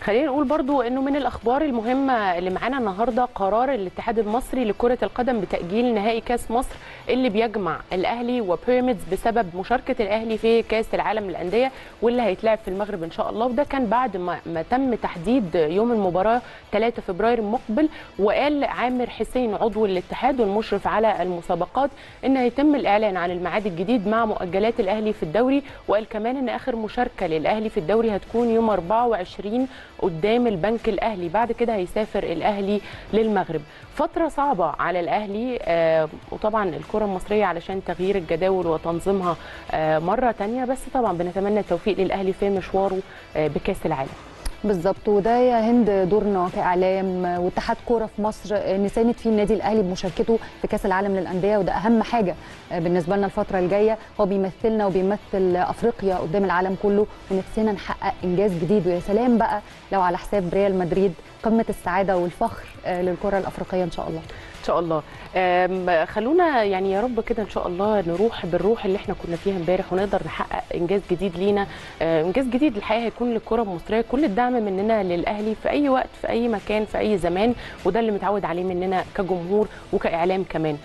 خلينا نقول برضو انه من الاخبار المهمه اللي معانا النهارده قرار الاتحاد المصري لكره القدم بتاجيل نهائي كاس مصر اللي بيجمع الاهلي وبيراميدز بسبب مشاركه الاهلي في كاس العالم للانديه واللي هيتلعب في المغرب ان شاء الله. وده كان بعد ما تم تحديد يوم المباراه 3 فبراير المقبل. وقال عامر حسين عضو الاتحاد والمشرف على المسابقات ان هيتم الاعلان عن الميعاد الجديد مع مؤجلات الاهلي في الدوري. وقال كمان ان اخر مشاركه للاهلي في الدوري هتكون يوم 24 قدام البنك الأهلي، بعد كده هيسافر الأهلي للمغرب. فترة صعبة على الأهلي وطبعا الكرة المصرية علشان تغيير الجداول وتنظيمها مرة تانية، بس طبعا بنتمنى التوفيق للأهلي في مشواره بكأس العالم. بالظبط، وده يا هند دورنا كاعلام واتحاد كوره في مصر نساند فيه النادي الاهلي بمشاركته في كاس العالم للانديه، وده اهم حاجه بالنسبه لنا الفتره الجايه. هو بيمثلنا وبيمثل افريقيا قدام العالم كله، ونفسنا نحقق انجاز جديد. ويا سلام بقى لو على حساب ريال مدريد، قمه السعاده والفخر للكره الافريقيه ان شاء الله. ان شاء الله. خلونا يعني يا رب كده ان شاء الله نروح بالروح اللي احنا كنا فيها امبارح ونقدر نحقق انجاز جديد لينا، انجاز جديد الحقيقه هيكون للكره المصريه. كل الدعم مننا للاهلي في اي وقت في اي مكان في اي زمان، وده اللي متعود عليه مننا كجمهور وكاعلام كمان.